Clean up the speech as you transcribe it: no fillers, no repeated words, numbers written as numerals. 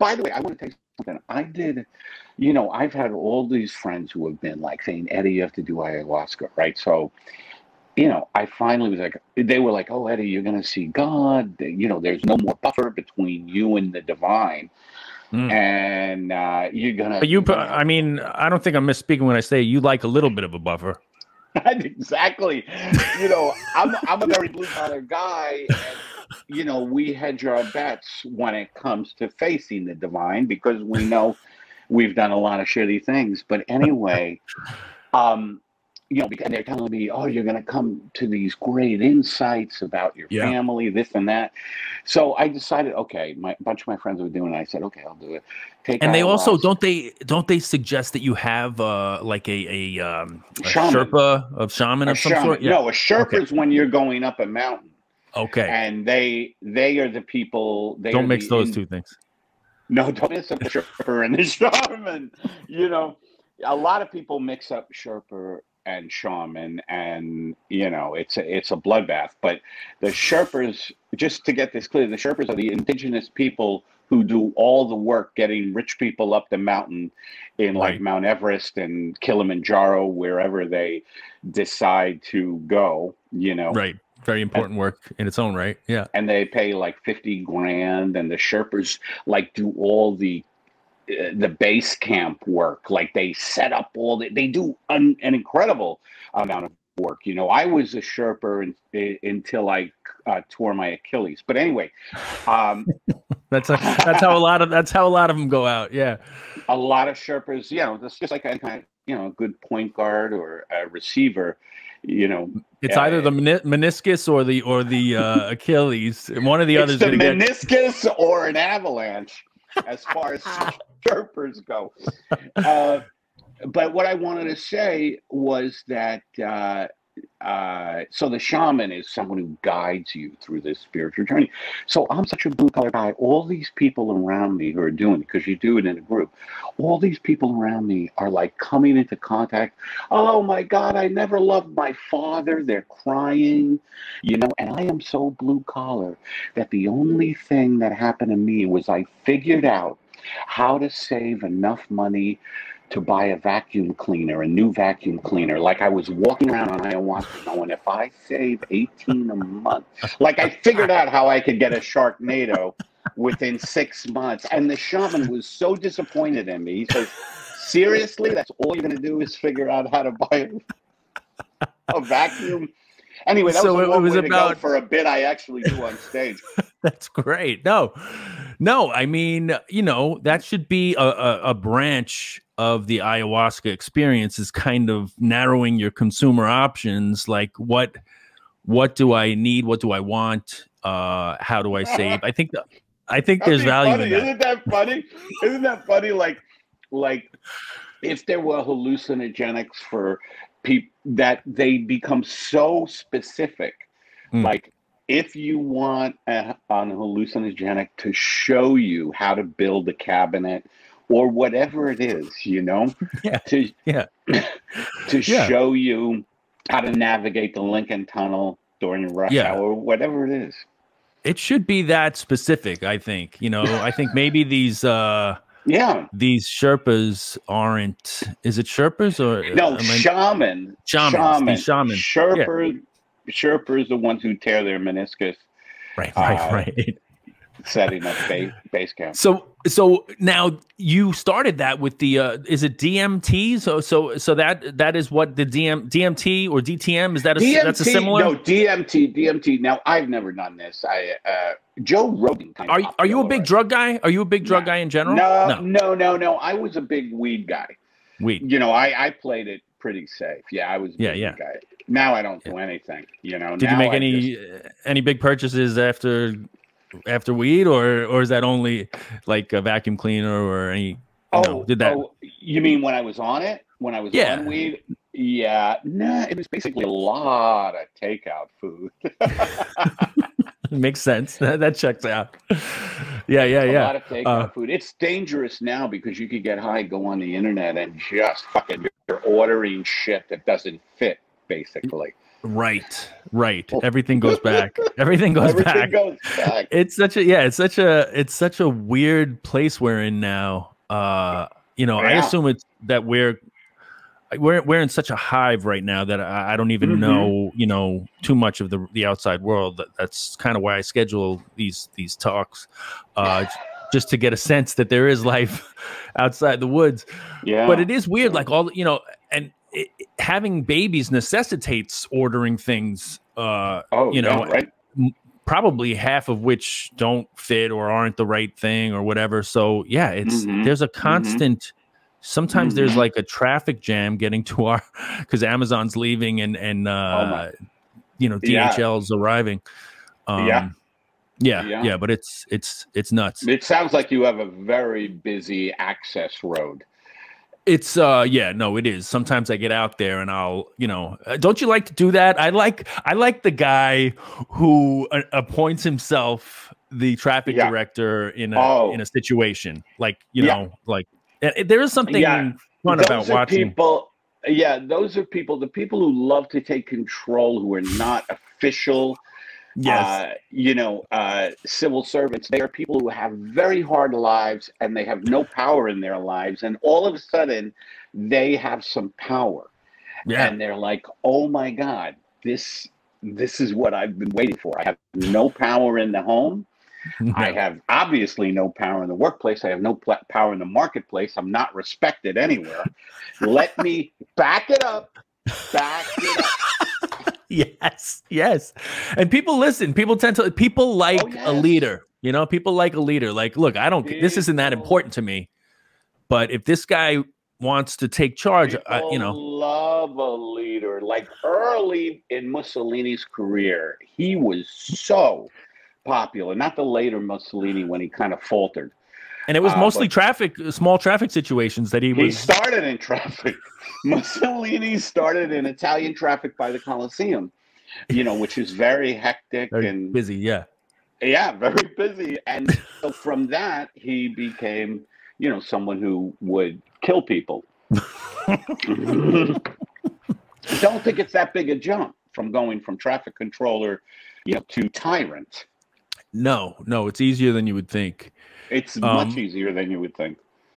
By the way, I want to take something. I did, you know, I've had all these friends who have been like saying, Eddie, you have to do ayahuasca, right? So, you know, I finally was like, they were like, oh, Eddie, you're going to see God. You know, there's no more buffer between you and the divine. Mm. And you're going to. But you, I mean, I don't think I'm misspeaking when I say you like a little bit of a buffer. Exactly. You know, I'm a very blue collar guy. And, you know, we hedge our bets when it comes to facing the divine because we know we've done a lot of shitty things. But anyway, you know, and they're telling me, oh, you're going to come to these great insights about your family, this and that. So I decided, okay, a bunch of my friends were doing it. I said, okay, I'll do it. And they also, don't they suggest that you have like a Sherpa of shaman of some sort? Yeah. No, a Sherpa is when you're going up a mountain. Okay. And they are the people. Don't mix those two things. No, don't mix up the Sherpa and the shaman. You know, a lot of people mix up Sherpa and shaman, and you know, it's a bloodbath. But the Sherpas, just to get this clear, the Sherpas are the indigenous people who do all the work getting rich people up the mountain in like Mount Everest and Kilimanjaro, wherever they decide to go, you know. Right. Very important work in its own right. Yeah. And they pay like 50 grand, and the Sherpas like do all the base camp work. Like they set up all the, they do an incredible amount of work. You know, I was a Sherpa until I tore my Achilles. But anyway, that's how a lot of them go out. Yeah. A lot of Sherpas, you know, that's just like a kind of, you know, a good point guard or a receiver. You know, it's either the meniscus or the Achilles. One of the others. It's the meniscus or an avalanche, as far as Sherpas go. But what I wanted to say was that so the shaman is someone who guides you through this spiritual journey. So I'm such a blue collar guy. All these people around me who are doing it, because you do it in a group, all these people around me are like coming into contact. Oh my God, I never loved my father. They're crying, you know, and I am so blue collar that the only thing that happened to me was I figured out how to save enough money to buy a vacuum cleaner, a new vacuum cleaner. Like I was walking around on ayahuasca going, if I save 18 a month, like I figured out how I could get a Sharknado within 6 months. And the shaman was so disappointed in me. He says, seriously, that's all you're gonna do is figure out how to buy a vacuum? Anyway, that was a long way to go for a bit I actually do on stage. That's great. No, I mean, you know, that should be a branch of the ayahuasca experience, is kind of narrowing your consumer options. Like what do I need? What do I want? How do I save? I think there's value in that. Isn't that funny? Isn't that funny? Like if there were hallucinogenics for people that they become so specific, like if you want an hallucinogenic to show you how to build a cabinet or whatever it is, you know, to show you how to navigate the Lincoln Tunnel during rush hour, whatever it is. It should be that specific, I think. You know, I think maybe these Sherpas aren't. Is it Sherpas or no? Shaman. Shaman. Sherpa. Yeah. Sherpas are the ones who tear their meniscus. Right. Setting up base camp. So now you started that with the is it DMT? So that is what the DMT or DTM is. That a DMT, that's a similar? No, DMT. Now I've never done this. Joe Rogan. Are you a big drug guy? Are you a big drug guy in general? No. I was a big weed guy. You know, I played it pretty safe. Yeah, I was a big guy. Now I don't do anything, you know. Did you make any big purchases after weed, or is that only like a vacuum cleaner or any? You mean when I was on it? When I was on weed? Yeah, nah, it was basically a lot of takeout food. Makes sense. That checks out. Yeah. A lot of takeout food. It's dangerous now because you could get high, go on the internet, and just fucking you're ordering shit that doesn't fit, basically. Right. Everything goes back. Everything goes back. It's such a it's such a weird place we're in now. You know, I assume it's that we're in such a hive right now that I don't even know, you know, too much of the outside world. That's kind of why I schedule these talks, just to get a sense that there is life outside the woods. Yeah. But it is weird, like all, you know, and having babies necessitates ordering things, you know, probably half of which don't fit or aren't the right thing or whatever. So yeah, it's, there's a constant, sometimes there's like a traffic jam getting to our, because Amazon's leaving and, you know, DHL's arriving. Yeah, but it's nuts. It sounds like you have a very busy access road. It's yeah, no, it is. Sometimes I get out there and I'll, you know, don't you like to do that? I like the guy who appoints himself the traffic director in a situation. Like, you know, like there is something fun about watching people. Yeah, those are people, the people who love to take control, who are not official. Yes, you know, civil servants. They are people who have very hard lives and they have no power in their lives. And all of a sudden, they have some power. Yeah. And they're like, oh, my God, this is what I've been waiting for. I have no power in the home. I have obviously no power in the workplace. I have no power in the marketplace. I'm not respected anywhere. Let me back it up. Back it up. Yes. And people listen. People like a leader. You know, people like a leader. Like, look, this isn't that important to me. But if this guy wants to take charge, you know. Love a leader. Like early in Mussolini's career, he was so popular. Not the later Mussolini when he kind of faltered. And it was mostly small traffic situations that he started in traffic. Mussolini started in Italian traffic by the Coliseum, you know, which is very hectic and busy. Yeah, very busy. And so from that, he became, you know, someone who would kill people. I don't think it's that big a jump from going from traffic controller, you know, to tyrant. No, it's easier than you would think. It's much easier than you would think.